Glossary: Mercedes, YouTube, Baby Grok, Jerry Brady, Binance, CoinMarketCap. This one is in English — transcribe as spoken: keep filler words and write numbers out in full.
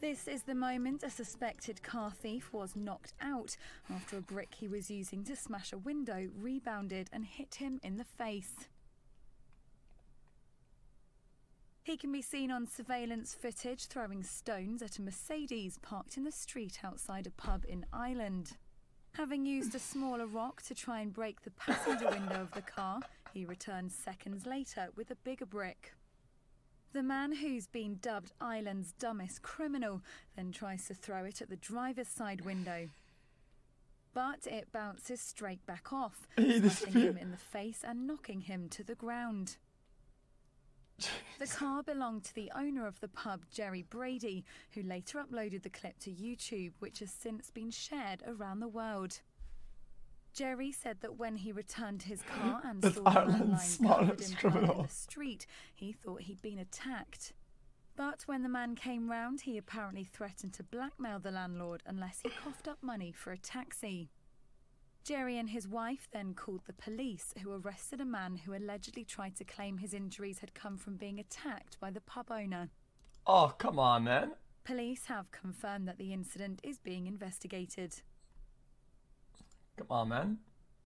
This is the moment a suspected car thief was knocked out after a brick he was using to smash a window rebounded and hit him in the face. He can be seen on surveillance footage throwing stones at a Mercedes parked in the street outside a pub in Ireland. Having used a smaller rock to try and break the passenger window of the car, he returned seconds later with a bigger brick. The man, who's been dubbed Ireland's dumbest criminal, then tries to throw it at the driver's side window. But it bounces straight back off, hitting him in the face and knocking him to the ground. The car belonged to the owner of the pub, Jerry Brady, who later uploaded the clip to YouTube, which has since been shared around the world. Jerry said that when he returned his car and saw the man lying covered in blood in the street, he thought he'd been attacked. But when the man came round, he apparently threatened to blackmail the landlord unless he coughed up money for a taxi. Jerry and his wife then called the police, who arrested a man who allegedly tried to claim his injuries had come from being attacked by the pub owner. Oh, come on, man. Police have confirmed that the incident is being investigated. Come on, man.